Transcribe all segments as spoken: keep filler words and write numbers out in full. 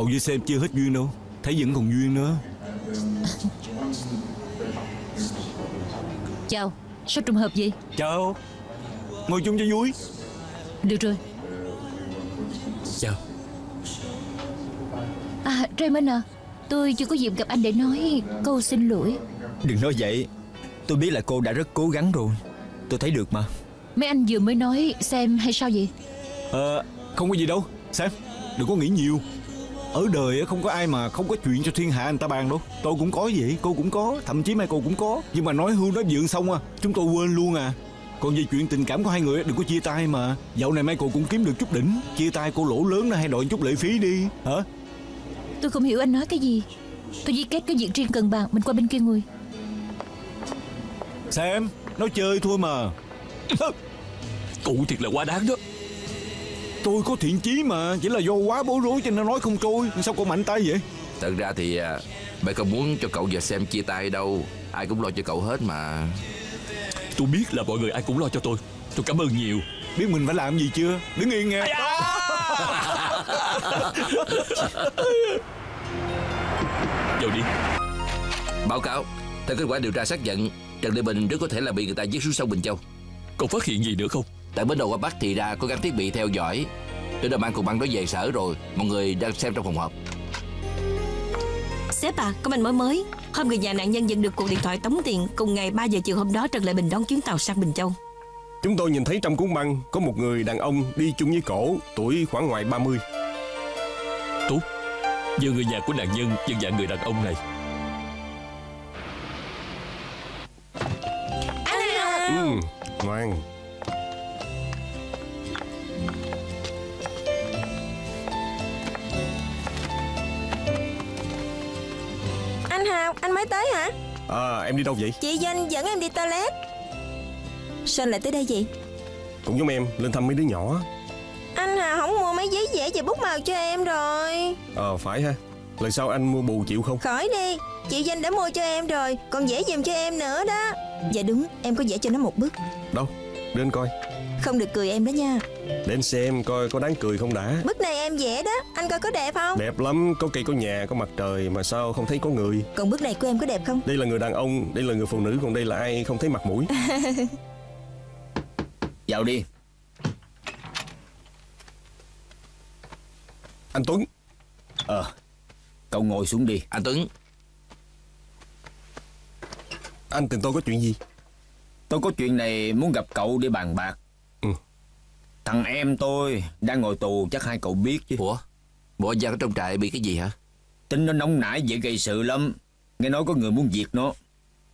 Cậu với xem chưa hết duyên đâu, thấy vẫn còn duyên nữa. Chào, sao trùng hợp vậy? Chào, ngồi chung cho vui. Được rồi. Chào. À, Raymond à, tôi chưa có dịp gặp anh để nói câu xin lỗi. Đừng nói vậy, tôi biết là cô đã rất cố gắng rồi, tôi thấy được mà. Mấy anh vừa mới nói Sam hay sao vậy? Ờ, à, không có gì đâu Sam, đừng có nghĩ nhiều. Ở đời không có ai mà không có chuyện cho thiên hạ anh ta bàn đâu. Tôi cũng có vậy, cô cũng có, thậm chí mai cô cũng có. Nhưng mà nói hưu nói vượng xong à, chúng tôi quên luôn à. Còn về chuyện tình cảm của hai người đừng có chia tay mà. Dạo này mai cô cũng kiếm được chút đỉnh. Chia tay cô lỗ lớn ra hay đòi chút lệ phí đi hả? Tôi không hiểu anh nói cái gì. Tôi với Kết cái việc riêng cần bàn, mình qua bên kia ngồi. Xem, nói chơi thôi mà. Cụ thiệt là quá đáng đó. Tôi có thiện chí mà, chỉ là do quá bối rối cho nên nói không trôi. Sao cô mạnh tay vậy? Thật ra thì mày không muốn cho cậu và Sam chia tay đâu. Ai cũng lo cho cậu hết mà. Tôi biết là mọi người ai cũng lo cho tôi. Tôi cảm ơn nhiều. Biết mình phải làm gì chưa? Đứng yên nghe. Vào đi. Báo cáo, theo kết quả điều tra xác nhận, Trần Lê Bình rất có thể là bị người ta giết xuống sông Bình Châu. Còn phát hiện gì nữa không? Tại bến đầu qua Bắc thì ra có gắn thiết bị theo dõi. Tôi đã mang cùng băng đó về sở rồi. Mọi người đang xem trong phòng họp. Sếp à, có manh mối mới. Hôm người nhà nạn nhân nhận được cuộc điện thoại tống tiền. Cùng ngày ba giờ chiều hôm đó, Trần Lệ Bình đón chuyến tàu sang Bình Châu. Chúng tôi nhìn thấy trong cuốn băng có một người đàn ông đi chung với cổ, tuổi khoảng ngoài ba mươi. Tốt, giờ người nhà của nạn nhân nhận dạng người đàn ông này. Ừ, ngoan. Anh Hào, anh mới tới hả? À, em đi đâu vậy? Chị Danh dẫn em đi toilet. Sao lại tới đây vậy? Cũng giống em, lên thăm mấy đứa nhỏ. Anh Hào không mua mấy giấy vẽ và bút màu cho em rồi. Ờ, à, phải ha. Lần sau anh mua bù chịu không? Khỏi đi, chị Danh đã mua cho em rồi, còn vẽ giùm cho em nữa đó. Dạ đúng, em có vẽ cho nó một bức. Đâu, đưa anh coi. Không được cười em đó nha. Để anh xem coi có đáng cười không đã. Bức này em vẽ đó, anh coi có đẹp không? Đẹp lắm, có cây có nhà, có mặt trời mà sao không thấy có người. Còn bức này của em có đẹp không? Đây là người đàn ông, đây là người phụ nữ, còn đây là ai không thấy mặt mũi. Vào đi. Anh Tuấn. Ờ, à, cậu ngồi xuống đi. Anh Tuấn. Anh tìm tôi có chuyện gì? Tôi có chuyện này muốn gặp cậu để bàn bạc. Ừ. Thằng em tôi đang ngồi tù, chắc hai cậu biết chứ. Ủa? Bỏ ra ở trong trại bị cái gì hả? Tính nó nóng nảy dễ gây sự lắm. Nghe nói có người muốn diệt nó.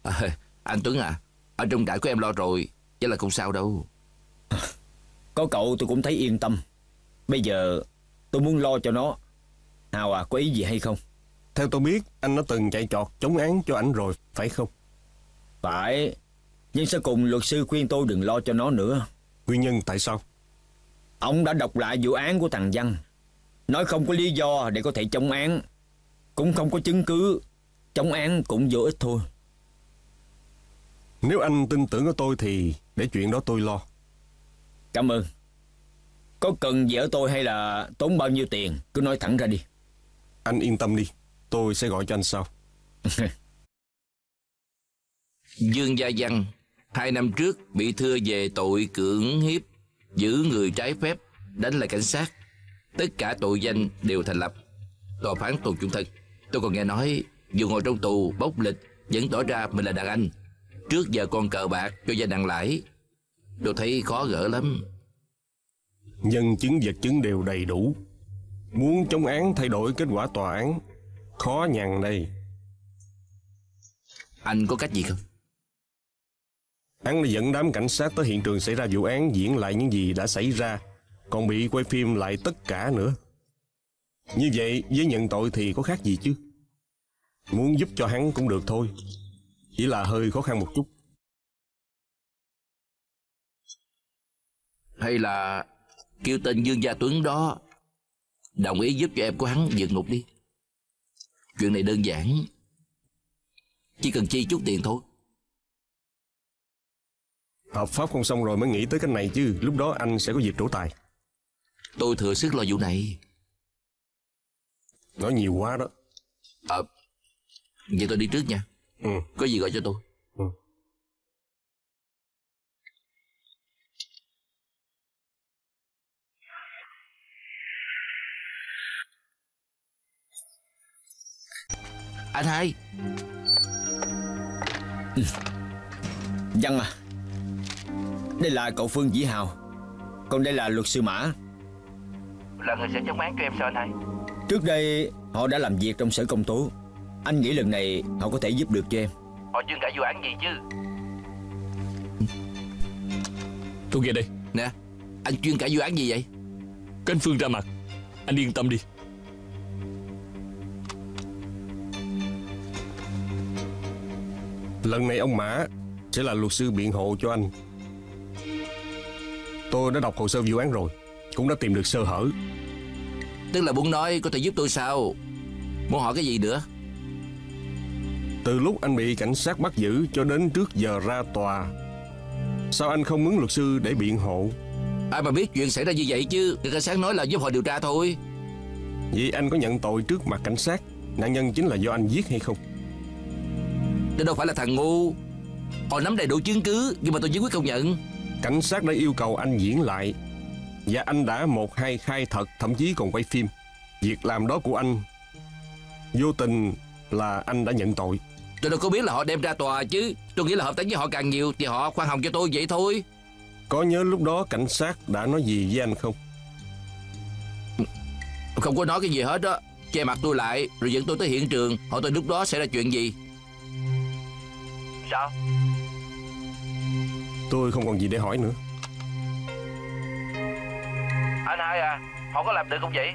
À, anh Tuấn à, ở trong trại của em lo rồi, chắc là không sao đâu. Có cậu tôi cũng thấy yên tâm. Bây giờ tôi muốn lo cho nó. Hào à, có ý gì hay không? Theo tôi biết anh đã từng chạy trọt chống án cho ảnh rồi, phải không? Phải, nhưng sau cùng luật sư khuyên tôi đừng lo cho nó nữa. Nguyên nhân tại sao? Ông đã đọc lại vụ án của thằng Văn, nói không có lý do để có thể chống án, cũng không có chứng cứ, chống án cũng vô ích thôi. Nếu anh tin tưởng ở tôi thì để chuyện đó tôi lo. Cảm ơn. Có cần gì ở tôi hay là tốn bao nhiêu tiền, cứ nói thẳng ra đi. Anh yên tâm đi, tôi sẽ gọi cho anh sau. Dương Gia Văn hai năm trước bị thưa về tội cưỡng hiếp, giữ người trái phép, đánh lại cảnh sát. Tất cả tội danh đều thành lập. Tòa phán tù chung thân. Tôi còn nghe nói dù ngồi trong tù bốc lịch vẫn tỏ ra mình là đàn anh. Trước giờ còn cờ bạc cho gia đàn lãi. Tôi thấy khó gỡ lắm. Nhân chứng vật chứng đều đầy đủ. Muốn chống án thay đổi kết quả tòa án khó nhằn đây. Anh có cách gì không? Hắn đã dẫn đám cảnh sát tới hiện trường xảy ra vụ án, diễn lại những gì đã xảy ra, còn bị quay phim lại tất cả nữa. Như vậy với nhận tội thì có khác gì chứ. Muốn giúp cho hắn cũng được thôi, chỉ là hơi khó khăn một chút. Hay là kêu tên Dương Gia Tuấn đó đồng ý giúp cho em của hắn vượt ngục đi. Chuyện này đơn giản, chỉ cần chi chút tiền thôi. Hợp pháp không xong rồi mới nghĩ tới cái này chứ. Lúc đó anh sẽ có dịp trổ tài. Tôi thừa sức lo vụ này. Nói nhiều quá đó. Ờ à, vậy tôi đi trước nha. Ừ. Có gì gọi cho tôi. Ừ. Anh hai. Ừ. Văn à, đây là cậu Phương Dĩ Hào, còn đây là luật sư Mã, là người sẽ chống án cho em sao anh hai? Trước đây họ đã làm việc trong sở công tố, anh nghĩ lần này họ có thể giúp được cho em. Họ chưa cả vụ án gì chứ. Tôi về đây nè. Anh chuyên cả vụ án gì vậy? Cánh Phương ra mặt, anh yên tâm đi. Lần này ông Mã sẽ là luật sư biện hộ cho anh. Tôi đã đọc hồ sơ vụ án rồi, cũng đã tìm được sơ hở. Tức là muốn nói có thể giúp tôi sao? Muốn hỏi cái gì nữa? Từ lúc anh bị cảnh sát bắt giữ cho đến trước giờ ra tòa, sao anh không mướn luật sư để biện hộ? Ai mà biết chuyện xảy ra như vậy chứ. Cảnh sát nói là giúp họ điều tra thôi. Vậy anh có nhận tội trước mặt cảnh sát nạn nhân chính là do anh giết hay không? Tôi đâu phải là thằng ngu. Họ nắm đầy đủ chứng cứ, nhưng mà tôi chỉ quyết không nhận. Cảnh sát đã yêu cầu anh diễn lại, và anh đã một hai khai thật, thậm chí còn quay phim. Việc làm đó của anh vô tình là anh đã nhận tội. Tôi đâu có biết là họ đem ra tòa chứ. Tôi nghĩ là hợp tác với họ càng nhiều thì họ khoan hồng cho tôi vậy thôi. Có nhớ lúc đó cảnh sát đã nói gì với anh không? Không có nói cái gì hết đó. Che mặt tôi lại rồi dẫn tôi tới hiện trường. Hỏi tôi lúc đó xảy ra chuyện gì. Sao? Tôi không còn gì để hỏi nữa. Anh hai à, họ có làm được không vậy?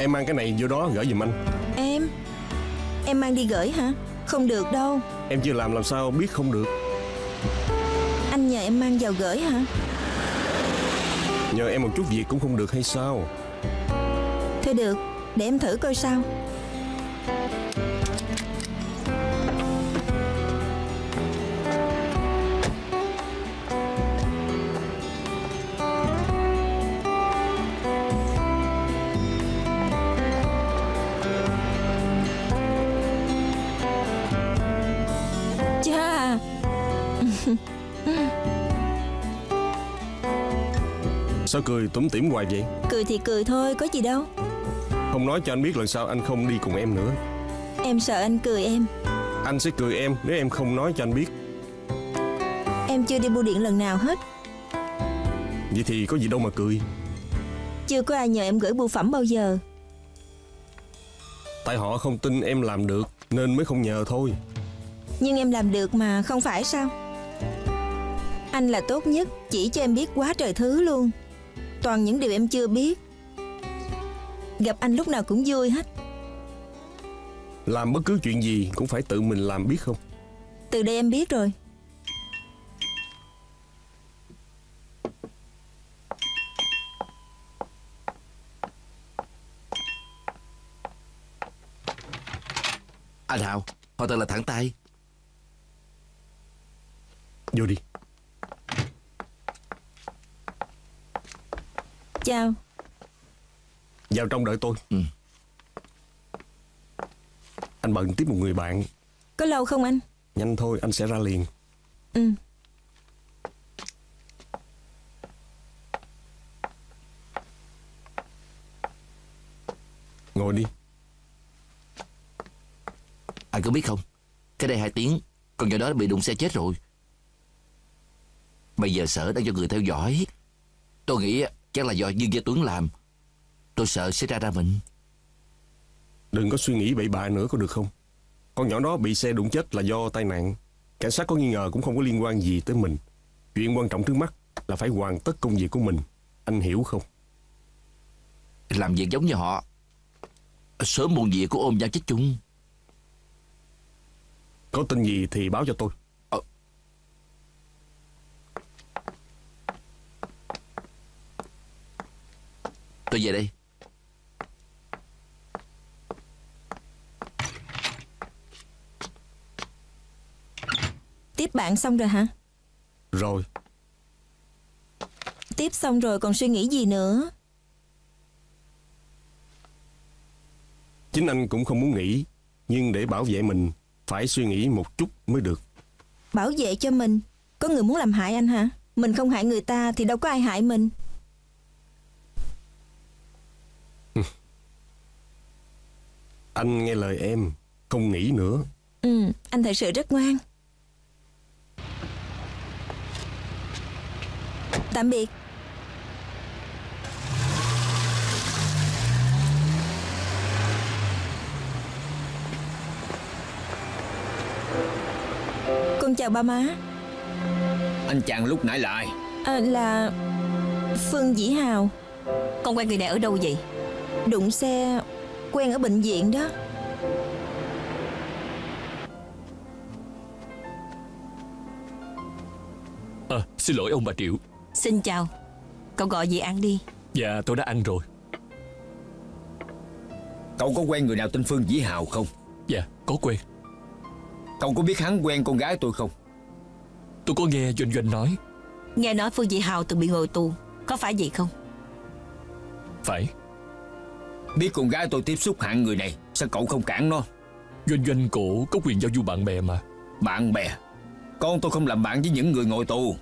Em mang cái này vô đó gửi giùm anh. Em? Em mang đi gửi hả? Không được đâu. Em chưa làm làm sao biết không được. Anh nhờ em mang vào gửi hả? Nhờ em một chút việc cũng không được hay sao? Thôi được, để em thử coi sao. Cha. Sao cười tủm tỉm hoài vậy? Cười thì cười thôi, có gì đâu. Không nói cho anh biết lần sau anh không đi cùng em nữa. Em sợ anh cười em. Anh sẽ cười em nếu em không nói cho anh biết. Em chưa đi bưu điện lần nào hết. Vậy thì có gì đâu mà cười. Chưa có ai nhờ em gửi bưu phẩm bao giờ. Tại họ không tin em làm được nên mới không nhờ thôi. Nhưng em làm được mà, không phải sao? Anh là tốt nhất, chỉ cho em biết quá trời thứ luôn. Toàn những điều em chưa biết. Gặp anh lúc nào cũng vui hết. Làm bất cứ chuyện gì cũng phải tự mình làm biết không? Từ đây em biết rồi. Anh Hào, họ tên là Thẳng Tay. Vô đi. Chào. Vào trong đợi tôi. Ừ. Anh bận tiếp một người bạn. Có lâu không anh? Nhanh thôi, anh sẽ ra liền. Ừ. Ngồi đi. Anh có biết không, cái đây hai tiếng, còn giờ đó bị đụng xe chết rồi. Bây giờ sở đang cho người theo dõi. Tôi nghĩ chắc là do Dương Gia Tuấn làm. Tôi sợ sẽ ra ra mình. Đừng có suy nghĩ bậy bạ nữa có được không? Con nhỏ đó bị xe đụng chết là do tai nạn. Cảnh sát có nghi ngờ cũng không có liên quan gì tới mình. Chuyện quan trọng trước mắt là phải hoàn tất công việc của mình. Anh hiểu không? Làm việc giống như họ, sớm muộn gì cũng ôm nhau chết chung. Có tin gì thì báo cho tôi. Ờ. Tôi về đây. bạn xong rồi hả? Rồi. Tiếp xong rồi còn suy nghĩ gì nữa? Chính anh cũng không muốn nghĩ, nhưng để bảo vệ mình phải suy nghĩ một chút mới được. Bảo vệ cho mình? Có người muốn làm hại anh hả? Mình không hại người ta thì đâu có ai hại mình. Anh nghe lời em, không nghĩ nữa. Ừ, anh thật sự rất ngoan. Tạm biệt. Con chào ba má. Anh chàng lúc nãy là ai? À, là Phương Dĩ Hào. Con quen người này ở đâu vậy? Đụng xe quen ở bệnh viện đó. À, xin lỗi ông bà Triệu. Xin chào. Cậu gọi gì ăn đi? Dạ tôi đã ăn rồi. Cậu có quen người nào tên Phương Dĩ Hào không? Dạ có quen. Cậu có biết hắn quen con gái tôi không? Tôi có nghe Doanh Doanh nói. Nghe nói Phương Dĩ Hào từng bị ngồi tù, có phải vậy không? Phải. Biết con gái tôi tiếp xúc hạng người này, sao cậu không cản nó? Doanh Doanh cổ có quyền giao du bạn bè mà. Bạn bè? Con tôi không làm bạn với những người ngồi tù.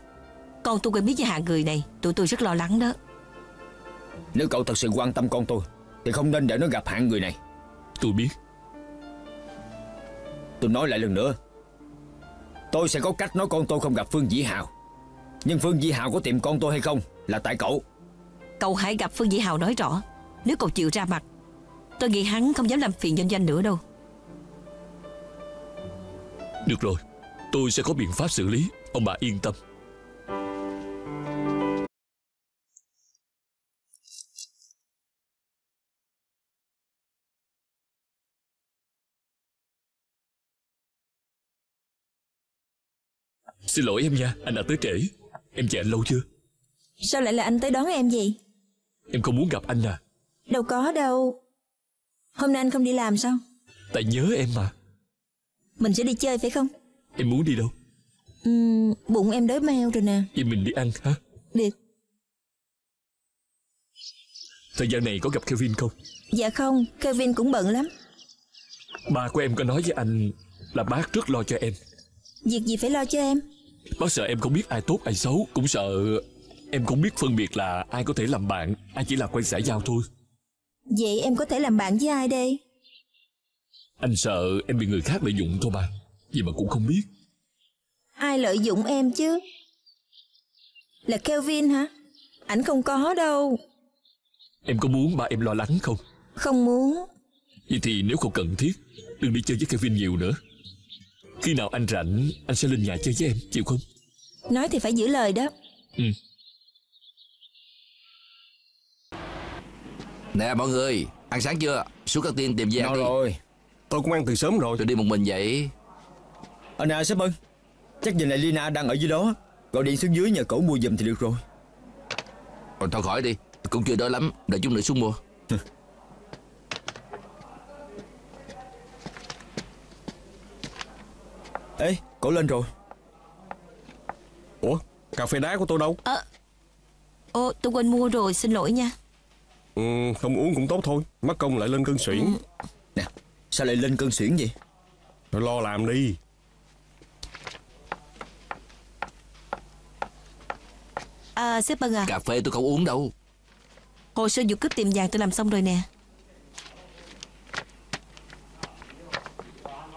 Con tôi quen biết với hạng người này, tụi tôi rất lo lắng đó. Nếu cậu thật sự quan tâm con tôi thì không nên để nó gặp hạng người này. Tôi biết. Tôi nói lại lần nữa, tôi sẽ có cách nói con tôi không gặp Phương Dĩ Hào. Nhưng Phương Dĩ Hào có tìm con tôi hay không là tại cậu. Cậu hãy gặp Phương Dĩ Hào nói rõ. Nếu cậu chịu ra mặt, tôi nghĩ hắn không dám làm phiền Doanh Doanh nữa đâu. Được rồi, tôi sẽ có biện pháp xử lý. Ông bà yên tâm. Xin lỗi em nha, anh đã tới trễ. Em chờ anh lâu chưa? Sao lại là anh tới đón em vậy? Em không muốn gặp anh à? Đâu có đâu. Hôm nay anh không đi làm sao? Tại nhớ em mà. Mình sẽ đi chơi phải không? Em muốn đi đâu? uhm, Bụng em đói meo rồi nè. Vậy mình đi ăn hả? Được. Thời gian này có gặp Kevin không? Dạ không, Kevin cũng bận lắm. Ba của em có nói với anh là bác rất lo cho em. Việc gì phải lo cho em? Bác sợ em không biết ai tốt ai xấu. Cũng sợ em không biết phân biệt là ai có thể làm bạn, ai chỉ là quen xã giao thôi. Vậy em có thể làm bạn với ai đây? Anh sợ em bị người khác lợi dụng thôi mà. Gì mà cũng không biết. Ai lợi dụng em chứ? Là Kevin hả? Ảnh không có đâu. Em có muốn ba em lo lắng không? Không muốn. Vậy thì nếu không cần thiết, đừng đi chơi với Kevin nhiều nữa. Khi nào anh rảnh, anh sẽ lên nhà chơi với em, chịu không? Nói thì phải giữ lời đó. Ừ. Nè mọi người, ăn sáng chưa? Xuống các tiên tìm về ăn đi. Rồi, tôi cũng ăn từ sớm rồi. Tôi đi một mình vậy. Anh à, sếp ơi, chắc giờ này Lina đang ở dưới đó. Gọi điện xuống dưới nhà cổ mua giùm thì được rồi. Còn thôi khỏi đi, cũng chưa đói lắm, đợi chút nữa xuống mua. Ê, cổ lên rồi. Ủa, cà phê đá của tôi đâu? Ờ, à, ô, tôi quên mua rồi, xin lỗi nha. Ừ, không uống cũng tốt thôi, mắc công lại lên cơn suyễn. Ừ. Nè, sao lại lên cơn suyễn vậy? Rồi lo làm đi. À, sếp Bân à. Cà phê tôi không uống đâu. Hồ sơ vụ cướp tiệm vàng tôi làm xong rồi nè.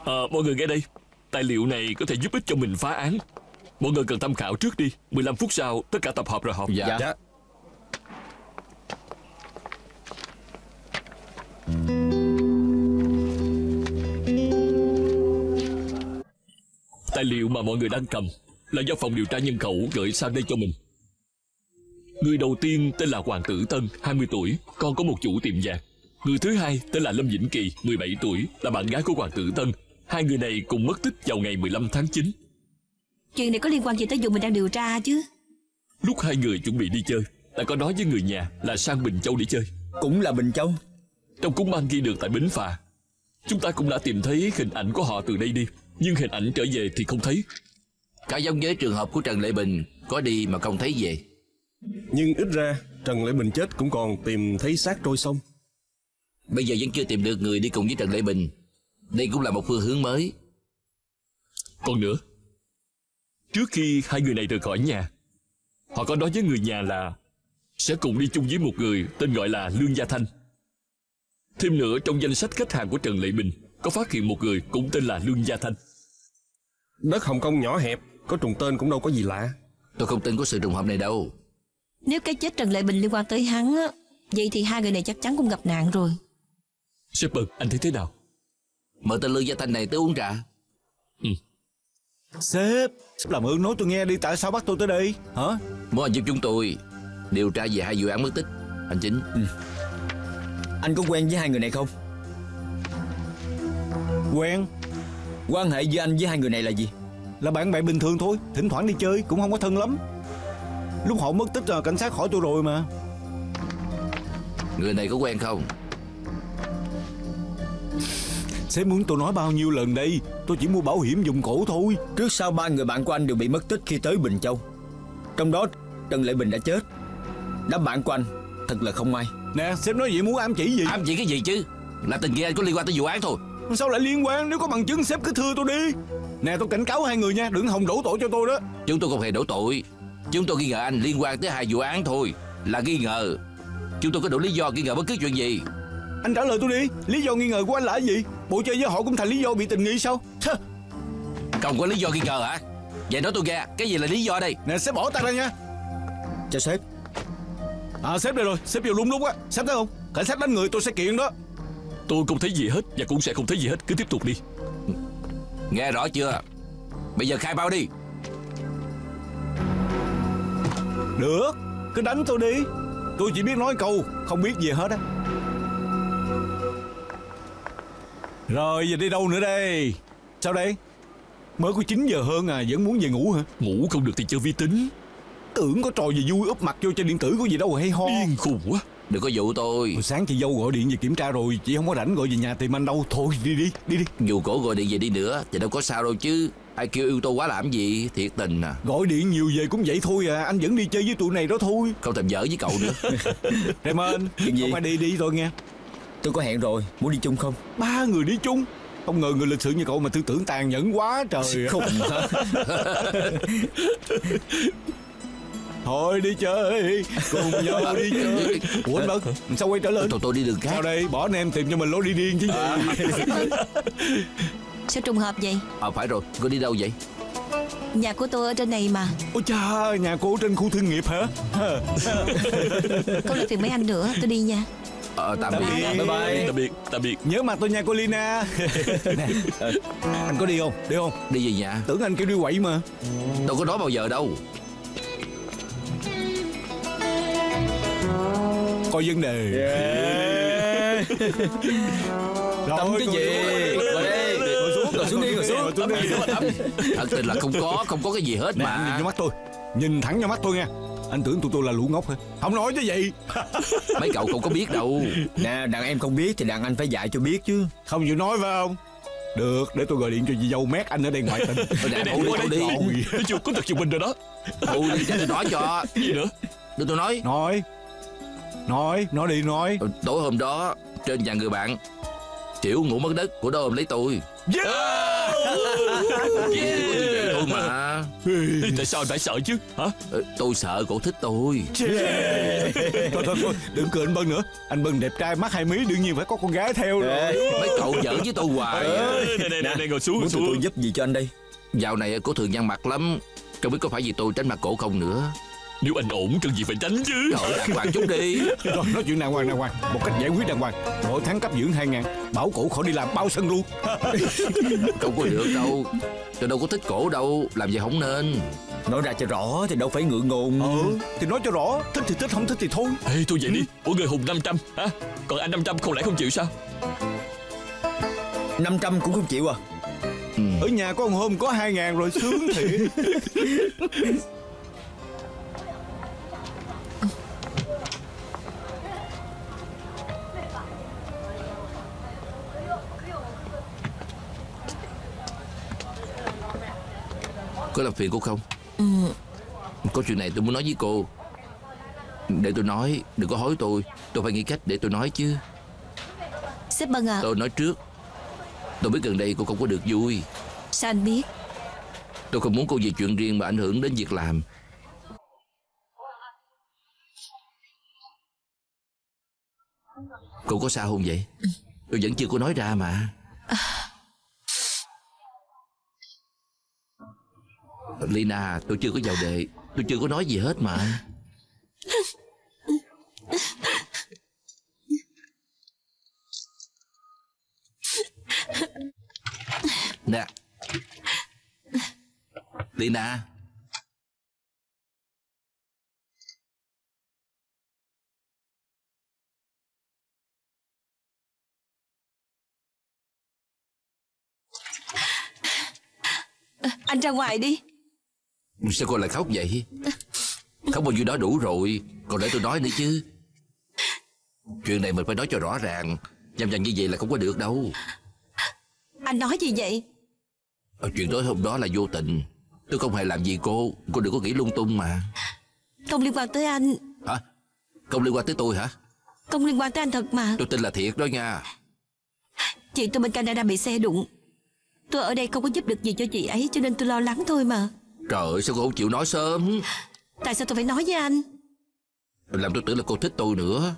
À, mọi người nghe đây. Tài liệu này có thể giúp ích cho mình phá án. Mọi người cần tham khảo trước đi. mười lăm phút sau tất cả tập hợp rồi họp. Dạ, dạ. Tài liệu mà mọi người đang cầm là do phòng điều tra nhân khẩu gửi sang đây cho mình. Người đầu tiên tên là Hoàng Tử Tân, hai mươi tuổi, con có một chủ tiệm vàng. Người thứ hai tên là Lâm Vĩnh Kỳ, mười bảy tuổi, là bạn gái của Hoàng Tử Tân. Hai người này cùng mất tích vào ngày mười lăm tháng chín. Chuyện này có liên quan gì tới vụ mình đang điều tra chứ? Lúc hai người chuẩn bị đi chơi, đã có nói với người nhà là sang Bình Châu đi chơi. Cũng là Bình Châu. Trong cúng băng ghi được tại Bến Phà. Chúng ta cũng đã tìm thấy hình ảnh của họ từ đây đi, nhưng hình ảnh trở về thì không thấy. Cả giống với trường hợp của Trần Lệ Bình, có đi mà không thấy về. Nhưng ít ra Trần Lệ Bình chết cũng còn tìm thấy xác trôi sông. Bây giờ vẫn chưa tìm được người đi cùng với Trần Lệ Bình. Đây cũng là một phương hướng mới. Còn nữa, trước khi hai người này rời khỏi nhà, họ có nói với người nhà là sẽ cùng đi chung với một người tên gọi là Lương Gia Thanh. Thêm nữa, trong danh sách khách hàng của Trần Lệ Bình có phát hiện một người cũng tên là Lương Gia Thanh. Đất Hồng Kông nhỏ hẹp, có trùng tên cũng đâu có gì lạ. Tôi không tin có sự trùng hợp này đâu. Nếu cái chết Trần Lệ Bình liên quan tới hắn á, vậy thì hai người này chắc chắn cũng gặp nạn rồi. Sếp Bân, anh thấy thế nào? Mở tên Lương Gia Thanh này tới uống trà. Ừ. Sếp, sếp làm ơn nói tôi nghe đi, tại sao bắt tôi tới đây hả? Muốn anh giúp chúng tôi điều tra về hai vụ án mất tích hành chính. Ừ. Anh có quen với hai người này không? Quen. Quan hệ giữa anh với hai người này là gì? Là bạn bè bình thường thôi, thỉnh thoảng đi chơi, cũng không có thân lắm. Lúc họ mất tích là cảnh sát hỏi tôi rồi mà. Người này có quen không? Sếp muốn tôi nói bao nhiêu lần đây? Tôi chỉ mua bảo hiểm dùng cổ thôi. Trước sau ba người bạn của anh đều bị mất tích khi tới Bình Châu. Trong đó Trần Lệ Bình đã chết. Đám bạn của anh thật là không may. Nè, sếp nói vậy muốn ám chỉ gì? Ám chỉ cái gì chứ? Là tình nghi anh có liên quan tới vụ án thôi. Sao lại liên quan? Nếu có bằng chứng sếp cứ thưa tôi đi. Nè, tôi cảnh cáo hai người nha, đừng hòng đổ tội cho tôi đó. Chúng tôi không hề đổ tội. Chúng tôi nghi ngờ anh liên quan tới hai vụ án thôi. Là nghi ngờ. Chúng tôi có đủ lý do nghi ngờ bất cứ chuyện gì. Anh trả lời tôi đi, lý do nghi ngờ của anh là gì? Bộ chơi với họ cũng thành lý do bị tình nghi sao? Không có lý do nghi ngờ hả? Vậy nói tôi nghe, cái gì là lý do đây? Nè, sếp bỏ tay ra nha. Chào sếp. À, sếp đây rồi, sếp vô lung lúng á. Sếp thấy không? Cảnh sát đánh người tôi sẽ kiện đó. Tôi không thấy gì hết và cũng sẽ không thấy gì hết, cứ tiếp tục đi. Nghe rõ chưa? Bây giờ khai báo đi. Được, cứ đánh tôi đi. Tôi chỉ biết nói câu, không biết gì hết á. Rồi, giờ đi đâu nữa đây? Sao đây? Mới có chín giờ hơn à, vẫn muốn về ngủ hả? Ngủ không được thì chơi vi tính. Tưởng có trò gì vui úp mặt vô chơi điện tử có gì đâu hay ho. Điên khùng quá. Đừng có dụ tôi. Hồi sáng chị dâu gọi điện về kiểm tra rồi, chị không có rảnh gọi về nhà tìm anh đâu. Thôi đi đi, đi đi. Dù cổ gọi điện về đi nữa thì đâu có sao đâu chứ. Ai kêu yêu tôi quá làm gì, thiệt tình à. Gọi điện nhiều về cũng vậy thôi à, anh vẫn đi chơi với tụi này đó thôi. Không thèm dở với cậu nữa. Em ơn, không phải đi đi thôi nghe. Tôi có hẹn rồi, muốn đi chung không? Ba người đi chung? Không ngờ người lịch sự như cậu mà tư tưởng tàn nhẫn quá trời. Khùng hả? Thôi đi chơi, cùng nhau đi chơi. Ủa anh Bân, sao quay trở lên? Tôi, tôi đi đường khác. Sao đây, bỏ anh em tìm cho mình lối đi điên chứ à. Sao trùng hợp vậy? À phải rồi, cô đi đâu vậy? Nhà của tôi ở trên này mà. Ôi cha, nhà cô ở trên khu thương nghiệp hả? Không làm phiền mấy anh nữa, tôi đi nha. Ờ, tạm biệt. Bye bye. Tạm biệt, tạm biệt. Nhớ mặt tôi nha cô Lina. Nè, anh có đi không? Đi không? Đi về nhà. Tưởng anh kêu đi quậy mà. Đâu có nói bao giờ đâu. Coi vấn đề. Yeah. Tắm cái gì? Ngồi đây. Ngồi xuống, ngồi xuống đi, ngồi xuống. Thật tình là không có, không có cái gì hết nè, mà. Nhìn vô mắt tôi, nhìn thẳng vô mắt tôi nha. Anh tưởng tụi tôi là lũ ngốc hả? Không nói như vậy. Mấy cậu không có biết đâu. Nè, đàn em không biết thì đàn anh phải dạy cho biết chứ. Không chịu nói phải không? Được, để tôi gọi điện cho dì dâu mét anh ở đây ngoại tình. Thôi nè, bố đi, đi. Nó chưa có thật chịu mình rồi đó. Bố đi, để tôi nói cho. Gì nữa? Để tôi nói. Nói. Nói, nói đi, nói. Tối hôm đó, trên nhà người bạn, Tiểu ngủ mất đất của đó hôm lấy tôi. Yeah. Yeah. Tôi mà. Tại sao anh phải sợ chứ hả? Tôi sợ cổ thích tôi. Yeah. Thôi thôi thôi, đừng cười anh Bân nữa. Anh Bân đẹp trai mắt hai mí, đương nhiên phải có con gái theo rồi. Yeah. Mấy cậu giỡn với tôi hoài. Nè nè nè, ngồi xuống. Muốn tôi giúp gì cho anh đây? Dạo này cổ thường nhăn mặt lắm, không biết có phải vì tôi tránh mặt cổ không nữa. Nếu anh ổn cần gì phải tránh chứ. Trời, đàng hoàng chút đi. Rồi, nói chuyện đàng hoàng, đàng hoàng. Một cách giải quyết đàng hoàng. Mỗi tháng cấp dưỡng hai ngàn, bảo cổ khỏi đi làm bao sân luôn. Không có được đâu. Tôi đâu có thích cổ đâu, làm gì không nên. Nói ra cho rõ thì đâu phải ngượng ngùng. Ừ, thì nói cho rõ, thích thì thích, không thích thì thôi. Ê, thôi vậy ừ. Đi, mỗi người hùng năm trăm hả? Còn anh năm trăm không lẽ không chịu sao? năm trăm cũng không chịu à? Ừ. Ở nhà có một hôm có hai ngàn rồi, sướng thiệt. Có làm phiền cô không? Ừ. Có chuyện này tôi muốn nói với cô. Để tôi nói, đừng có hối tôi. Tôi phải nghĩ cách để tôi nói chứ. Sếp Bân à, tôi nói trước. Tôi biết gần đây cô không có được vui. Sao anh biết? Tôi không muốn cô về chuyện riêng mà ảnh hưởng đến việc làm. Cô có sao không vậy? Ừ. Tôi vẫn chưa có nói ra mà. À. Lina, tôi chưa có vào đề. Tôi chưa có nói gì hết mà. Nè Lina, anh ra ngoài đi. Sao cô lại khóc vậy? Khóc bao nhiêu đó đủ rồi, còn để tôi nói nữa chứ. Chuyện này mình phải nói cho rõ ràng. Nhằm nhằm như vậy là không có được đâu. Anh nói gì vậy? Chuyện tối hôm đó là vô tình. Tôi không hề làm gì cô. Cô đừng có nghĩ lung tung mà. Không liên quan tới anh. Hả? Không liên quan tới tôi hả? Không liên quan tới anh thật mà. Tôi tin là thiệt đó nha. Chị tôi bên Canada bị xe đụng. Tôi ở đây không có giúp được gì cho chị ấy, cho nên tôi lo lắng thôi mà. Trời ơi, sao cô không chịu nói sớm? Tại sao tôi phải nói với anh? Làm tôi tưởng là cô thích tôi nữa.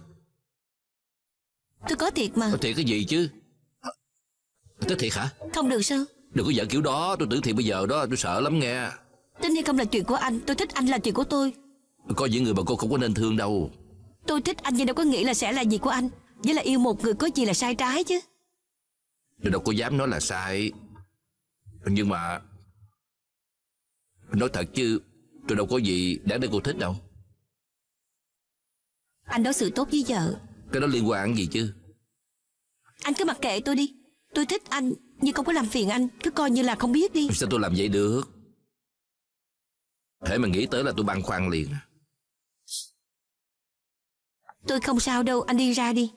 Tôi có thiệt mà. Có thiệt cái gì chứ? Tức thiệt hả? Không được sao? Đừng có giỡn kiểu đó, tôi tưởng thiệt bây giờ đó, tôi sợ lắm nghe. Tính hay không là chuyện của anh, tôi thích anh là chuyện của tôi. Có những người mà cô không có nên thương đâu. Tôi thích anh nhưng đâu có nghĩa là sẽ là gì của anh. Với là yêu một người có gì là sai trái chứ. Tôi đâu có dám nói là sai. Nhưng mà nói thật chứ, tôi đâu có gì đáng để cô thích đâu. Anh đối xử tốt với vợ. Cái đó liên quan gì chứ? Anh cứ mặc kệ tôi đi. Tôi thích anh nhưng không có làm phiền anh. Cứ coi như là không biết đi. Sao tôi làm vậy được? Hễ mà nghĩ tới là tôi băn khoăn liền. Tôi không sao đâu, anh đi ra đi.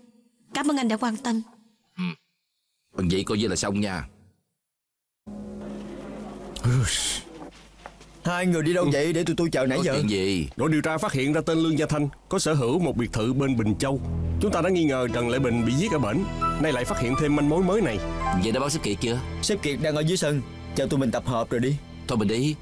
Cảm ơn anh đã quan tâm. Ừ. Vậy coi như là xong nha. Hai người đi đâu vậy? Để tụi tôi chờ nãy giờ. Chuyện gì? Đội điều tra phát hiện ra tên Lương Gia Thanh có sở hữu một biệt thự bên Bình Châu. Chúng ta đã nghi ngờ Trần Lệ Bình bị giết ở bển. Nay lại phát hiện thêm manh mối mới này. Vậy đã báo sếp Kiệt chưa? Sếp Kiệt đang ở dưới sân. Chờ tụi mình tập hợp rồi đi. Thôi mình đi.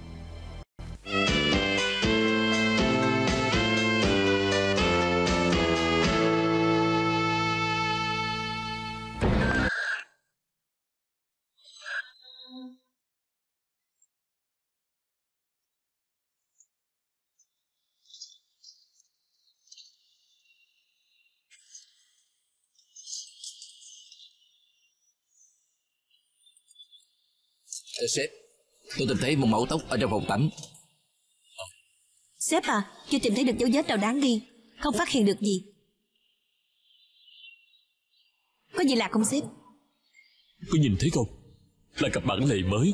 Sếp, tôi tìm thấy một mẫu tóc ở trong phòng tắm. Sếp à, chưa tìm thấy được dấu vết nào đáng nghi. Không phát hiện được gì. Có gì lạ không sếp? Có nhìn thấy không? Là cặp bản lề mới.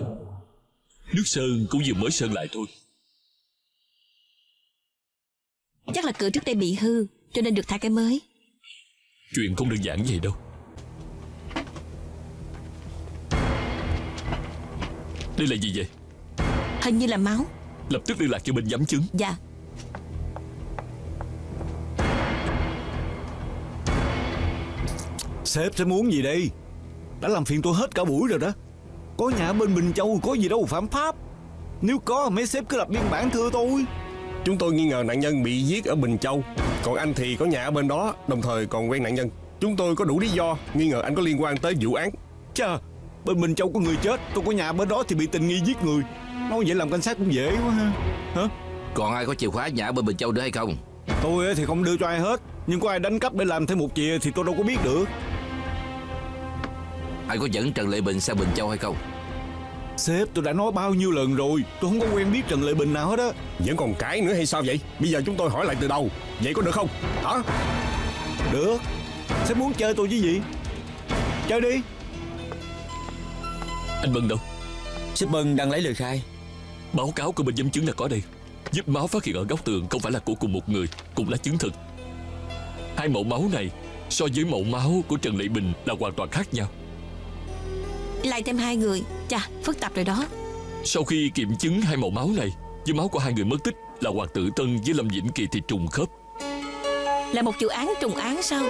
Nước sơn cũng vừa mới sơn lại thôi. Chắc là cửa trước đây bị hư, cho nên được thay cái mới. Chuyện không đơn giản vậy đâu. Đây là gì vậy? Hình như là máu. Lập tức liên lạc cho bên giám chứng. Dạ. Sếp sẽ muốn gì đây? Đã làm phiền tôi hết cả buổi rồi đó. Có nhà bên Bình Châu có gì đâu phạm pháp. Nếu có mấy sếp cứ lập biên bản thưa tôi. Chúng tôi nghi ngờ nạn nhân bị giết ở Bình Châu. Còn anh thì có nhà ở bên đó, đồng thời còn quen nạn nhân. Chúng tôi có đủ lý do nghi ngờ anh có liên quan tới vụ án. Chà, bên Bình Châu có người chết, tôi có nhà bên đó thì bị tình nghi giết người. Nói vậy làm cảnh sát cũng dễ quá ha. Hả? Còn ai có chìa khóa nhà bên Bình Châu nữa hay không? Tôi thì không đưa cho ai hết. Nhưng có ai đánh cắp để làm thêm một chìa thì tôi đâu có biết được. Ai có dẫn Trần Lệ Bình sang Bình Châu hay không? Sếp, tôi đã nói bao nhiêu lần rồi, tôi không có quen biết Trần Lệ Bình nào hết á. Vẫn còn cái nữa hay sao vậy? Bây giờ chúng tôi hỏi lại từ đầu. Vậy có được không? Hả? Được. Sếp muốn chơi tôi chứ gì? Chơi đi. Anh Bân đâu? Sếp Bân đang lấy lời khai. Báo cáo của bên giám chứng là có đây. Vết máu phát hiện ở góc tường không phải là của cùng một người, cũng đã chứng thực. Hai mẫu máu này so với mẫu máu của Trần Lệ Bình là hoàn toàn khác nhau. Lại thêm hai người, chà phức tạp rồi đó. Sau khi kiểm chứng hai mẫu máu này với máu của hai người mất tích là Hoàng Tử Tân với Lâm Vĩnh Kỳ thì trùng khớp. Là một vụ án trùng án sao?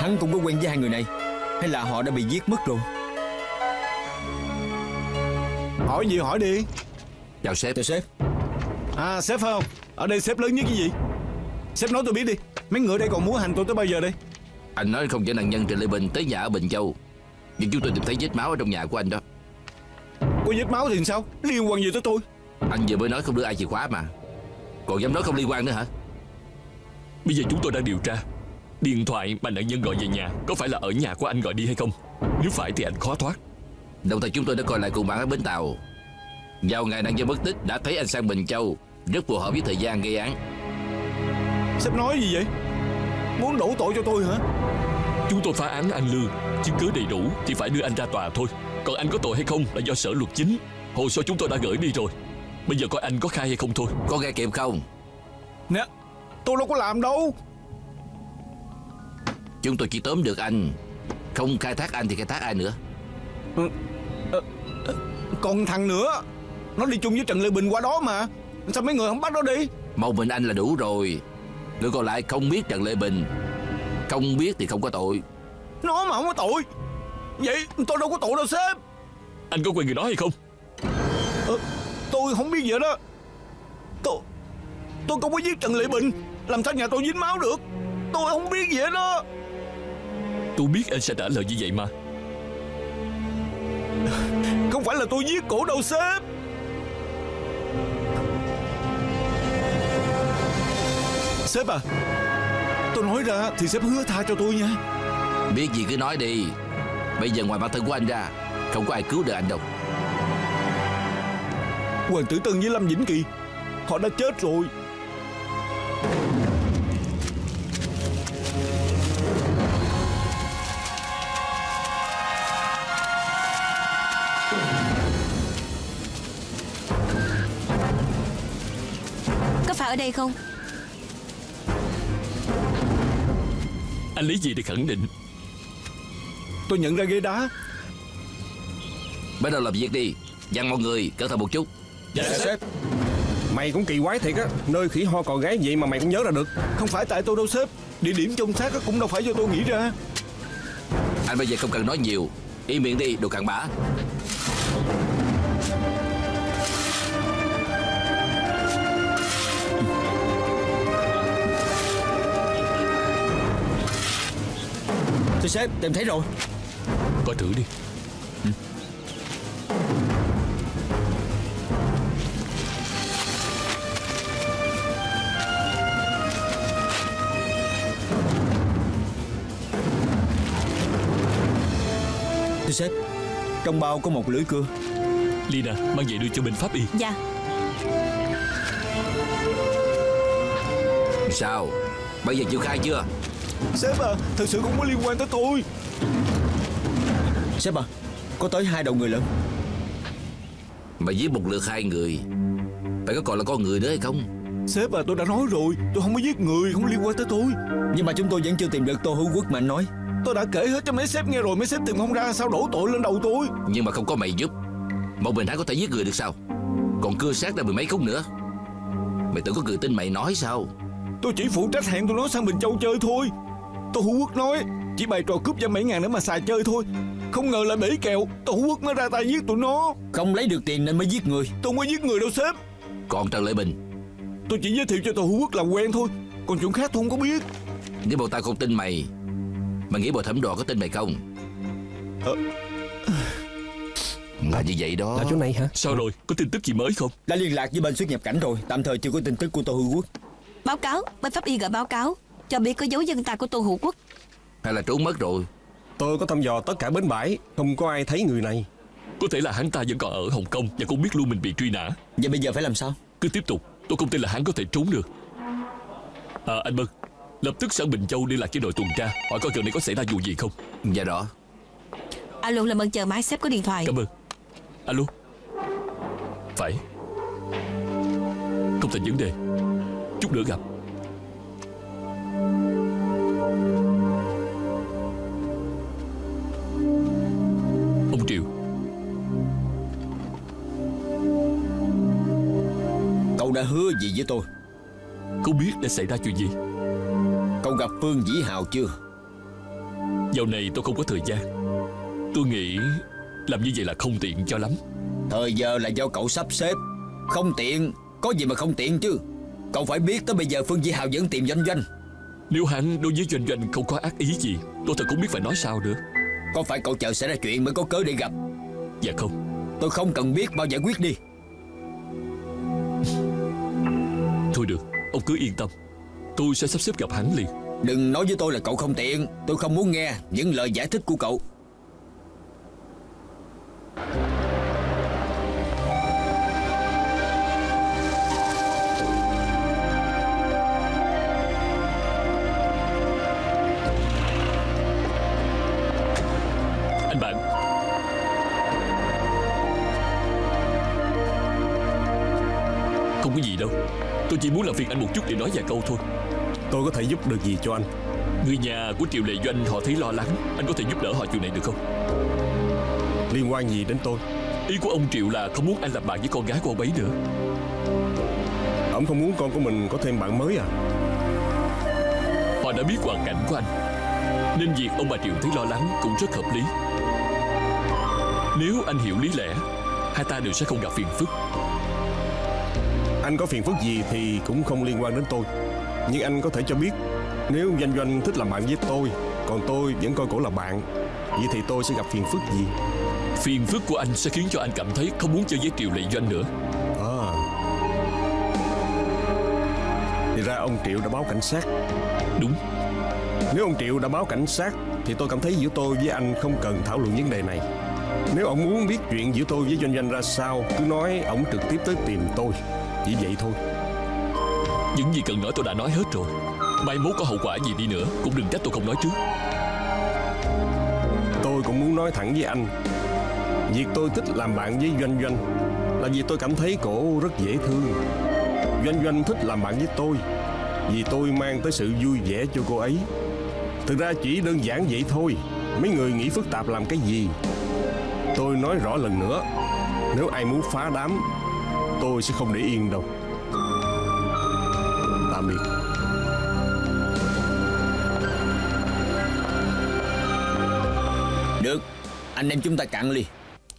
Hắn cũng có quen với hai người này, hay là họ đã bị giết mất rồi? Hỏi gì hỏi đi. Chào sếp. Chào sếp. À sếp phải không? Ở đây sếp lớn nhất cái gì? Sếp nói tôi biết đi. Mấy người đây còn muốn hành tôi tới bao giờ đây? Anh nói không chở nạn nhân Trịnh Lê Bình tới nhà ở Bình Châu, nhưng chúng tôi tìm thấy vết máu ở trong nhà của anh đó. Có vết máu thì sao? Liên quan gì tới tôi? Anh vừa mới nói không đưa ai chìa khóa mà. Còn dám nói không liên quan nữa hả? Bây giờ chúng tôi đang điều tra điện thoại mà nạn nhân gọi về nhà có phải là ở nhà của anh gọi đi hay không. Nếu phải thì anh khó thoát. Đồng thời chúng tôi đã coi lại cùng bạn ở Bến Tàu. Vào ngày nạn nhân mất tích đã thấy anh sang Bình Châu, rất phù hợp với thời gian gây án. Sếp nói gì vậy? Muốn đổ tội cho tôi hả? Chúng tôi phá án anh Lương, chứng cứ đầy đủ thì phải đưa anh ra tòa thôi. Còn anh có tội hay không là do Sở Luật Chính. Hồ sơ chúng tôi đã gửi đi rồi. Bây giờ coi anh có khai hay không thôi. Có nghe kịp không? Nè, tôi đâu có làm đâu. Chúng tôi chỉ tóm được anh, không khai thác anh thì khai thác ai nữa? Ừ, à, à, còn thằng nữa, nó đi chung với Trần Lê Bình qua đó mà. Sao mấy người không bắt nó đi? Một mình anh là đủ rồi. Người còn lại không biết Trần Lê Bình, không biết thì không có tội. Nó mà không có tội. Vậy tôi đâu có tội đâu sếp. Anh có quen người đó hay không? À, tôi không biết vậy đó. Tôi Tôi không có giết Trần Lê Bình. Làm sao nhà tôi dính máu được? Tôi không biết vậy đó. Tôi biết anh sẽ trả lời như vậy mà. Không phải là tôi giết cổ đâu sếp. Sếp à, tôi nói ra thì sếp hứa tha cho tôi nha. Biết gì cứ nói đi. Bây giờ ngoài bản thân của anh ra, không có ai cứu được anh đâu. Hoàng Tử Tân với Lâm Vĩnh Kỳ, họ đã chết rồi. Có phải ở đây không? Anh lấy gì để khẳng định? Tôi nhận ra ghế đá. Bắt đầu làm việc đi. Dặn mọi người cẩn thận một chút. Dạ, dạ sếp. sếp Mày cũng kỳ quái thiệt á. Nơi khỉ ho cò gái vậy mà mày cũng nhớ ra được. Không phải tại tôi đâu sếp. Địa điểm trong xác cũng đâu phải do tôi nghĩ ra. Anh bây giờ không cần nói nhiều. Im miệng đi đồ cặn bã. Thưa sếp, tìm thấy rồi. Coi thử đi. Ừ. Thưa sếp, trong bao có một lưỡi cưa. Lina, mang về đưa cho bên pháp y. Dạ. Sao? Bây giờ chịu khai chưa? Sếp à, thật sự không có liên quan tới tôi. Sếp à, có tới hai đầu người lận. Mà giết một lượt hai người, phải có còn là con người nữa hay không? Sếp à, tôi đã nói rồi, tôi không có giết người, không liên quan tới tôi. Nhưng mà chúng tôi vẫn chưa tìm được Tô Hữu Quốc mà anh nói. Tôi đã kể hết cho mấy sếp nghe rồi, mấy sếp tìm không ra sao đổ tội lên đầu tôi. Nhưng mà không có mày giúp, một mình hắn có thể giết người được sao? Còn cưa xác ra mười mấy khúc nữa. Mày tưởng có người tin mày nói sao? Tôi chỉ phụ trách hẹn tụi nó sang Bình Châu chơi thôi. Tô Hữu Quốc nói chỉ bày trò cướp ra mấy ngàn nữa mà xài chơi thôi. Không ngờ lại bể kèo. Tô Hữu Quốc mới ra tay giết tụi nó. Không lấy được tiền nên mới giết người. Tôi mới giết người đâu sếp. Còn Trần Lê Bình, tôi chỉ giới thiệu cho Tô Hữu Quốc làm quen thôi. Còn chuyện khác tôi không có biết. Nếu bọn tao không tin mày, mày nghĩ bọn thẩm đoàn có tin mày không? Ờ... Là như vậy đó. Là chỗ này hả? Sao rồi? Có tin tức gì mới không? Đã liên lạc với bên xuất nhập cảnh rồi. Tạm thời chưa có tin tức của Tô Hữu Quốc. Báo cáo, bên pháp y gửi báo cáo cho biết có dấu dân ta của Tô Hữu Quốc. Hay là trốn mất rồi? Tôi có thăm dò tất cả bến bãi, không có ai thấy người này. Có thể là hắn ta vẫn còn ở Hồng Kông và không biết luôn mình bị truy nã. Vậy bây giờ phải làm sao? Cứ tiếp tục, tôi không tin là hắn có thể trốn được. À, anh Bân, lập tức sang Bình Châu liên lạc với đội tuần tra, hỏi coi chuyện này có xảy ra vụ gì không. Dạ đó. Alo, làm ơn chờ máy sếp có điện thoại. Cảm ơn. Alo. Phải. Không thành vấn đề. Chút nữa gặp. Ông Triệu. đã hứa gì với tôi? Có biết đã xảy ra chuyện gì? Cậu gặp Phương Dĩ Hào chưa? Dạo này tôi không có thời gian. Tôi nghĩ làm như vậy là không tiện cho lắm. Thời giờ là do cậu sắp xếp. Không tiện, có gì mà không tiện chứ. Cậu phải biết tới bây giờ Phương Dĩ Hào vẫn tìm Doanh Doanh. Nếu hắn đối với Doanh Doanh không có ác ý gì, tôi thật không biết phải nói sao nữa. Có phải cậu chờ xảy ra chuyện mới có cớ để gặp? Dạ không. Tôi không cần biết, bao giải quyết đi. Thôi được, ông cứ yên tâm. Tôi sẽ sắp xếp gặp hắn liền. Đừng nói với tôi là cậu không tiện. Tôi không muốn nghe những lời giải thích của cậu. Tôi chỉ muốn làm phiền anh một chút để nói vài câu thôi. Tôi có thể giúp được gì cho anh? Người nhà của Triệu Lệ Doanh họ thấy lo lắng. Anh có thể giúp đỡ họ chuyện này được không? Liên quan gì đến tôi? Ý của ông Triệu là không muốn anh làm bạn với con gái của ông ấy nữa. Ông không muốn con của mình có thêm bạn mới à? Họ đã biết hoàn cảnh của anh, nên việc ông bà Triệu thấy lo lắng cũng rất hợp lý. Nếu anh hiểu lý lẽ, hai ta đều sẽ không gặp phiền phức. Anh có phiền phức gì thì cũng không liên quan đến tôi. Nhưng anh có thể cho biết, nếu Doanh Doanh thích làm bạn với tôi, còn tôi vẫn coi cổ là bạn, vậy thì tôi sẽ gặp phiền phức gì? Phiền phức của anh sẽ khiến cho anh cảm thấy không muốn chơi với Triệu Lệ Doanh nữa. À, thì ra ông Triệu đã báo cảnh sát. Đúng. Nếu ông Triệu đã báo cảnh sát thì tôi cảm thấy giữa tôi với anh không cần thảo luận vấn đề này. Nếu ông muốn biết chuyện giữa tôi với Doanh Doanh ra sao, cứ nói ông trực tiếp tới tìm tôi. Chỉ vậy thôi. Những gì cần nói tôi đã nói hết rồi. Mai mốt có hậu quả gì đi nữa cũng đừng trách tôi không nói trước. Tôi cũng muốn nói thẳng với anh, việc tôi thích làm bạn với Doanh Doanh là vì tôi cảm thấy cổ rất dễ thương. Doanh Doanh thích làm bạn với tôi vì tôi mang tới sự vui vẻ cho cô ấy. Thực ra chỉ đơn giản vậy thôi. Mấy người nghĩ phức tạp làm cái gì? Tôi nói rõ lần nữa, nếu ai muốn phá đám, tôi sẽ không để yên đâu. Tạm biệt. Được, anh em chúng ta cạn ly.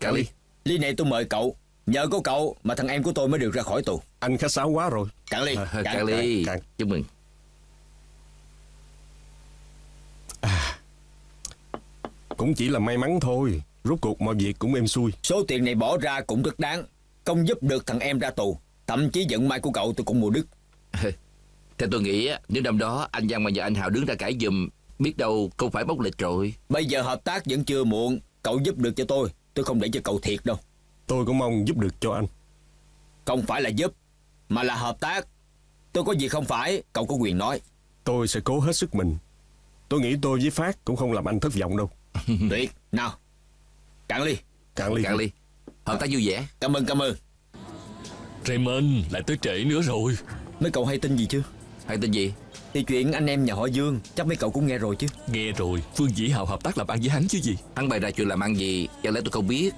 Cạn ly. Ly này tôi mời cậu. Nhờ có cậu mà thằng em của tôi mới được ra khỏi tù. Anh khách sáo quá rồi. Cạn ly. Cạn, cạn ly. Cạn. Chúc mừng. À, cũng chỉ là may mắn thôi. Rốt cuộc mọi việc cũng êm xuôi. Số tiền này bỏ ra cũng rất đáng. Không giúp được thằng em ra tù, thậm chí vận may của cậu tôi cũng mua đứt. Theo tôi nghĩ, nếu năm đó anh Văn mà giờ anh Hào đứng ra cãi giùm, biết đâu không phải bốc lịch rồi. Bây giờ hợp tác vẫn chưa muộn. Cậu giúp được cho tôi, tôi không để cho cậu thiệt đâu. Tôi cũng mong giúp được cho anh. Không phải là giúp, mà là hợp tác. Tôi có gì không phải, cậu có quyền nói. Tôi sẽ cố hết sức mình. Tôi nghĩ tôi với Phát cũng không làm anh thất vọng đâu. Tuyệt, nào. Cạn ly. Cạn ly. Cạn ly. Hợp tác vui vẻ. Cảm ơn, cảm ơn. Raymond, lại tới trễ nữa rồi. Mấy cậu hay tin gì chứ? Hay tin gì? Thì chuyện anh em nhà họ Dương, chắc mấy cậu cũng nghe rồi chứ. Nghe rồi, Phương Dĩ Hào hợp tác làm ăn với hắn chứ gì. Hắn bày ra chuyện làm ăn gì, chẳng lẽ tôi không biết.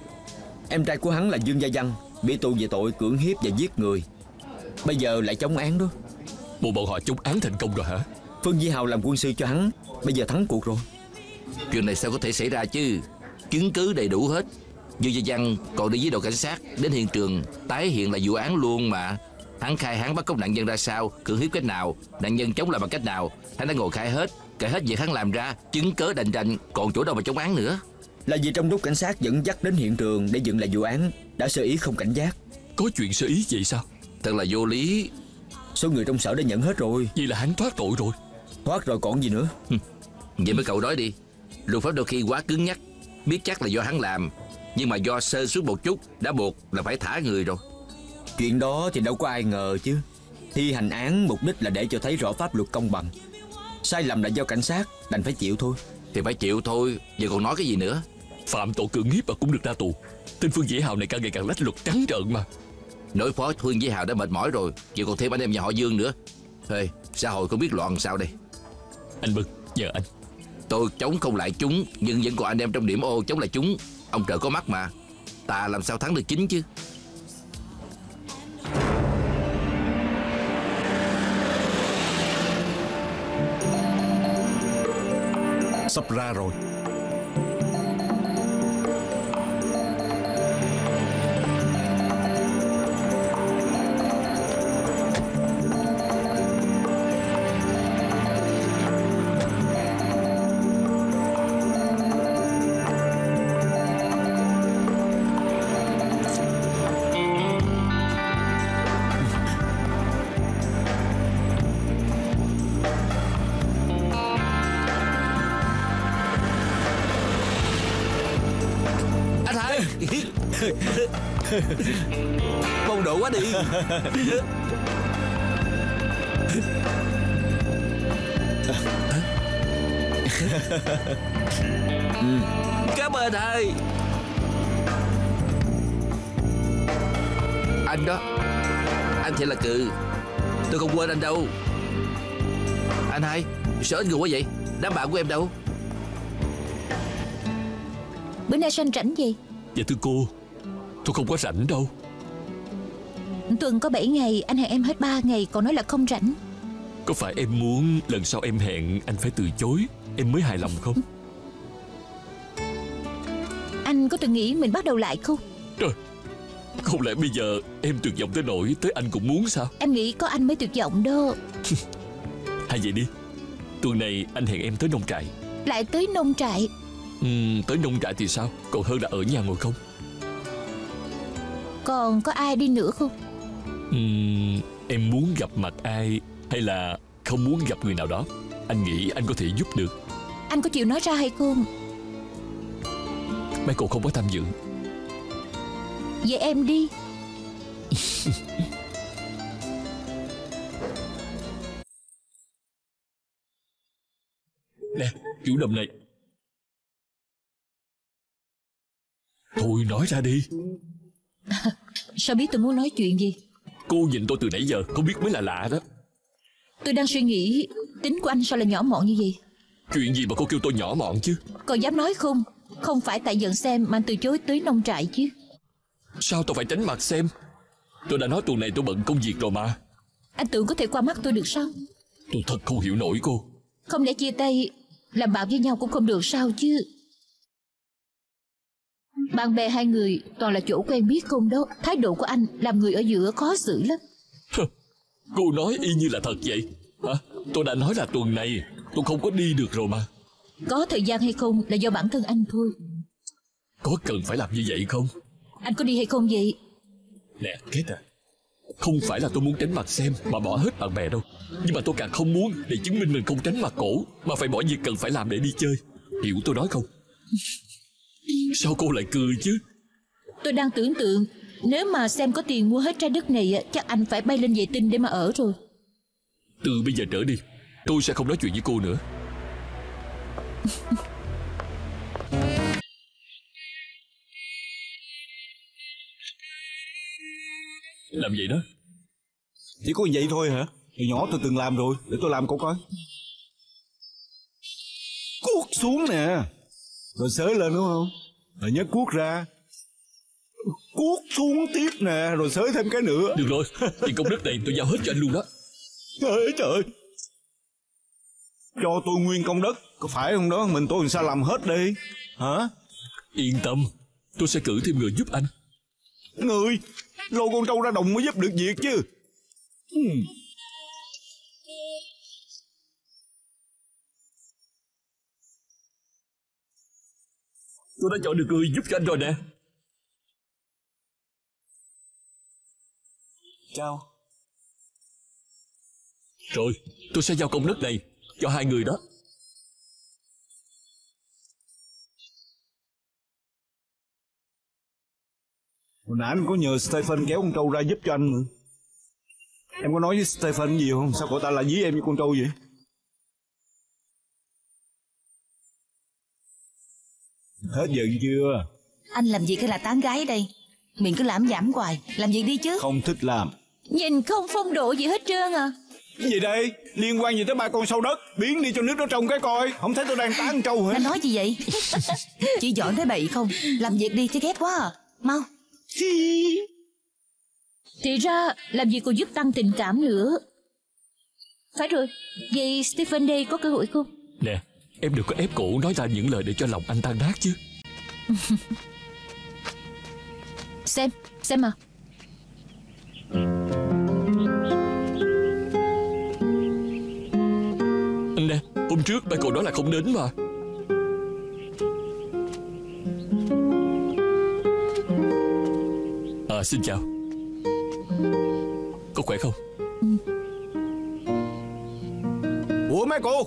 Em trai của hắn là Dương Gia Văn, bị tù về tội cưỡng hiếp và giết người. Bây giờ lại chống án đó. Bộ bọn họ chống án thành công rồi hả? Phương Dĩ Hào làm quân sư cho hắn, bây giờ thắng cuộc rồi. Chuyện này sao có thể xảy ra chứ? Chứng cứ đầy đủ hết. Dương Gia Văn còn đi với đội cảnh sát đến hiện trường tái hiện là vụ án luôn mà. Hắn khai hắn bắt cóc nạn nhân ra sao, cưỡng hiếp cách nào, nạn nhân chống lại bằng cách nào, hắn đã ngồi khai hết, kể hết việc hắn làm ra, chứng cớ đành đành, còn chỗ đâu mà chống án nữa. Là vì trong lúc cảnh sát dẫn dắt đến hiện trường để dựng lại vụ án, đã sơ ý không cảnh giác. Có chuyện sơ ý vậy sao? Thật là vô lý. Số người trong sở đã nhận hết rồi. Vậy là hắn thoát tội rồi. Thoát rồi còn gì nữa. Vậy mấy cậu nói đi. Luật pháp đôi khi quá cứng nhắc, biết chắc là do hắn làm, nhưng mà do sơ suất một chút đã buộc là phải thả người rồi. Chuyện đó thì đâu có ai ngờ chứ. Thi hành án mục đích là để cho thấy rõ pháp luật công bằng. Sai lầm là do cảnh sát, đành phải chịu thôi. Thì phải chịu thôi, giờ còn nói cái gì nữa. Phạm tội cưỡng hiếp mà cũng được ra tù. Tên Phương Dĩ Hào này càng ngày càng lách luật trắng trợn mà. Nỗi phó Phương Dĩ Hào đã mệt mỏi rồi, giờ còn thêm anh em nhà họ Dương nữa. Ê, xã hội không biết loạn sao đây. Anh Bực, giờ anh. Tôi chống không lại chúng, nhưng vẫn còn anh em trong điểm ô chống lại chúng. Ông trời có mắt mà, ta làm sao thắng được chính chứ. sắp ra rồi. Phong độ quá đi. Cảm ơn thầy. Anh đó, anh thiệt là cừ. Tôi không quên anh đâu. Anh hai, sợ anh người quá vậy? Đám bạn của em đâu? Bữa nay sao anh rảnh gì? Dạ thưa cô, tôi không có rảnh đâu. Tuần có bảy ngày, anh hẹn em hết ba ngày, còn nói là không rảnh. Có phải em muốn lần sau em hẹn anh phải từ chối em mới hài lòng không? Anh có từng nghĩ mình bắt đầu lại không? Trời, không lẽ bây giờ em tuyệt vọng tới nỗi tới anh cũng muốn sao? Em nghĩ có anh mới tuyệt vọng đó. Hay vậy đi, tuần này anh hẹn em tới nông trại. Lại tới nông trại? Ừ, tới nông trại thì sao, còn hơn là ở nhà ngồi không. Còn có ai đi nữa không? Ừ, em muốn gặp mặt ai hay là không muốn gặp người nào đó? Anh nghĩ anh có thể giúp được. Anh có chịu nói ra hay không? Mấy cô không có tham dự. Vậy em đi. Nè, chủ động này. Thôi nói ra đi. Sao biết tôi muốn nói chuyện gì? Cô nhìn tôi từ nãy giờ không biết mới là lạ đó. Tôi đang suy nghĩ tính của anh sao lại nhỏ mọn như vậy. Chuyện gì mà cô kêu tôi nhỏ mọn chứ? Còn dám nói không? Không phải tại giận xem mà anh từ chối tới nông trại chứ? Sao tôi phải tránh mặt xem? Tôi đã nói tuần này tôi bận công việc rồi mà. Anh tưởng có thể qua mắt tôi được sao? Tôi thật không hiểu nổi cô. Không lẽ chia tay làm bạn với nhau cũng không được sao chứ? Bạn bè hai người toàn là chỗ quen biết không đó. Thái độ của anh làm người ở giữa khó xử lắm. Cô nói y như là thật vậy hả? Tôi đã nói là tuần này tôi không có đi được rồi mà. Có thời gian hay không là do bản thân anh thôi. Có cần phải làm như vậy không? Anh có đi hay không vậy? Nè Kết à, không phải là tôi muốn tránh mặt xem mà bỏ hết bạn bè đâu. Nhưng mà tôi càng không muốn để chứng minh mình không tránh mặt cổ mà phải bỏ việc cần phải làm để đi chơi. Hiểu tôi nói không? Sao cô lại cười chứ? Tôi đang tưởng tượng nếu mà xem có tiền mua hết trái đất này chắc anh phải bay lên vệ tinh để mà ở rồi. Từ bây giờ trở đi tôi sẽ không nói chuyện với cô nữa. Làm vậy đó. Chỉ có vậy thôi hả? Hồi nhỏ tôi từng làm rồi. Để tôi làm cậu coi. Cuốc xuống nè. Rồi xới lên đúng không? Rồi nhấc cuốc ra. Cuốc xuống tiếp nè. Rồi xới thêm cái nữa. Được rồi, tiền công đức này tôi giao hết cho anh luôn đó. Trời ơi trời ơi. Cho tôi nguyên công đất. Có phải không đó? Mình tôi làm sao làm hết đi. Hả? Yên tâm, tôi sẽ cử thêm người giúp anh. Người? Lôi con trâu ra đồng mới giúp được việc chứ. uhm. Tôi đã chọn được người giúp cho anh rồi nè. Chào. Rồi, tôi sẽ giao công đất này cho hai người đó. Hồi nãy anh có nhờ Stephen kéo con trâu ra giúp cho anh. Em có nói với Stephen gì không? Sao cậu ta lại dí em với con trâu vậy? Hết giận chưa? Anh làm việc hay là tán gái đây? Mình cứ lãm giảm hoài. Làm việc đi chứ. Không thích làm. Nhìn không phong độ gì hết trơn à. Cái gì đây? Liên quan gì tới ba con sâu đất? Biến đi cho nước nó trong cái coi. Không thấy tôi đang tán con trâu hả? Anh nói gì vậy? Chị dọn thấy bậy không? Làm việc đi chứ, ghét quá à. Mau. Thì ra làm việc còn giúp tăng tình cảm nữa. Phải rồi. Vậy Stephen đây có cơ hội không? Nè, Em đừng có ép cổ nói ra những lời để cho lòng anh tan nát chứ. Xem, xem mà. Nè, hôm trước ba cậu nói là không đến mà. À, xin chào. Có khỏe không? Ừ. Ủa mấy cô,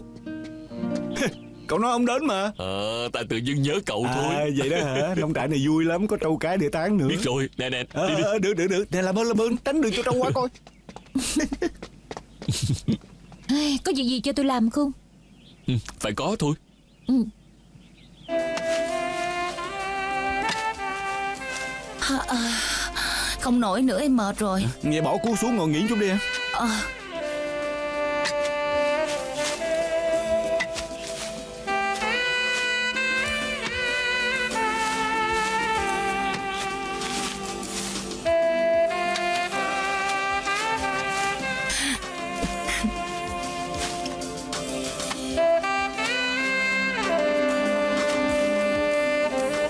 cậu nói không đến mà. Ờ, à, tại tự dưng nhớ cậu à, thôi. Vậy đó hả? Nông trại này vui lắm, có trâu cái để tán nữa. Biết rồi, nè nè. Ờ, à, à, được được được, nè làm ơn làm ơn, tránh đường cho trâu quá coi. Có việc gì cho tôi làm không? Ừ, phải có thôi. Ừ. À, à, không nổi nữa em mệt rồi. À, nghe bỏ cú xuống ngồi nghỉ chút đi em. À.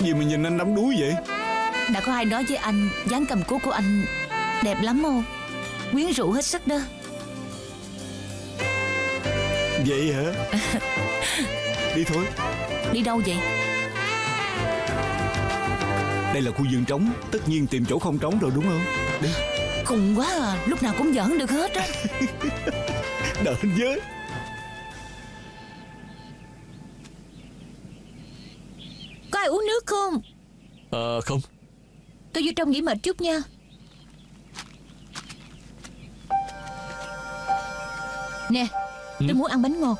Gì mà nhìn anh đắm đuối vậy? Đã có ai nói với anh dáng cầm cố của anh đẹp lắm không? Quyến rũ hết sức đó. Vậy hả? Đi thôi. Đi đâu vậy? Đây là khu vườn trống, tất nhiên tìm chỗ không trống rồi đúng không? Đi. Khùng quá à, lúc nào cũng giỡn được hết á. Đợi anh với. Có ai uống nước không? Ờ à, không. Tôi vô trong nghỉ mệt chút nha. Nè, tôi ừ. muốn ăn bánh ngọt.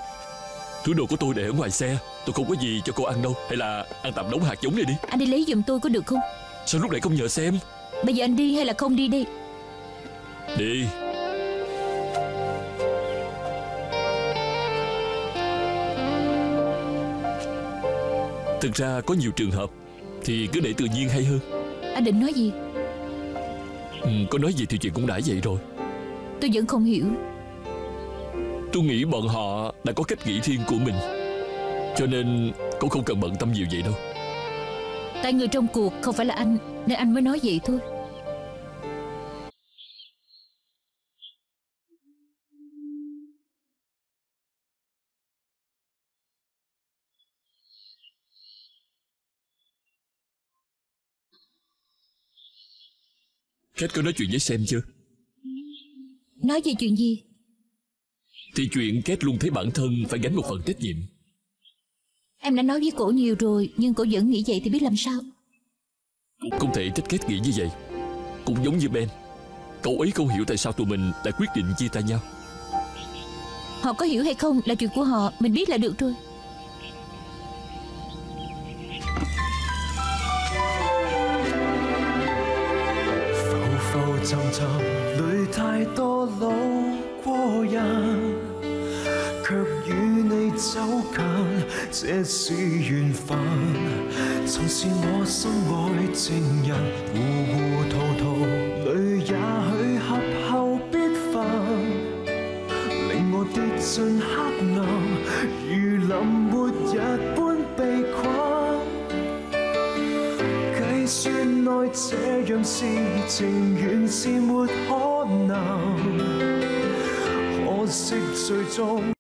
Thứ đồ của tôi để ở ngoài xe, tôi không có gì cho cô ăn đâu. Hay là ăn tạm đống hạt giống này đi. Anh đi lấy giùm tôi có được không? Sao lúc nãy không nhờ xem? Bây giờ anh đi hay là không đi đây? Đi. Thực ra có nhiều trường hợp thì cứ để tự nhiên hay hơn. Anh định nói gì? Ừ, có nói gì thì chuyện cũng đã vậy rồi. Tôi vẫn không hiểu. Tôi nghĩ bọn họ đã có cách nghĩ riêng của mình, cho nên cũng không cần bận tâm nhiều vậy đâu. Tại người trong cuộc không phải là anh, nên anh mới nói vậy thôi. Kate có nói chuyện với Sam chưa? Nói về chuyện gì? Thì chuyện Kate luôn thấy bản thân phải gánh một phần trách nhiệm. Em đã nói với cổ nhiều rồi, nhưng cổ vẫn nghĩ vậy thì biết làm sao? Không thể trách Kate nghĩ như vậy. Cũng giống như Ben, cậu ấy không hiểu tại sao tụi mình lại quyết định chia tay nhau. Họ có hiểu hay không là chuyện của họ, mình biết là được rồi.沉沉裏太多老過人，卻與你走近，這是緣分。曾是我心愛情人，糊糊塗塗裏也許合後必分，令我跌進黑暗，如臨末日般被困。計算愛這樣事情原是沒可能，可惜最終